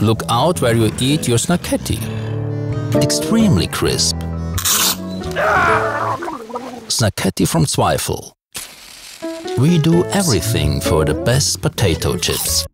Look out where you eat your Snacketti. Extremely crisp. Snacketti from Zweifel. We do everything for the best potato chips.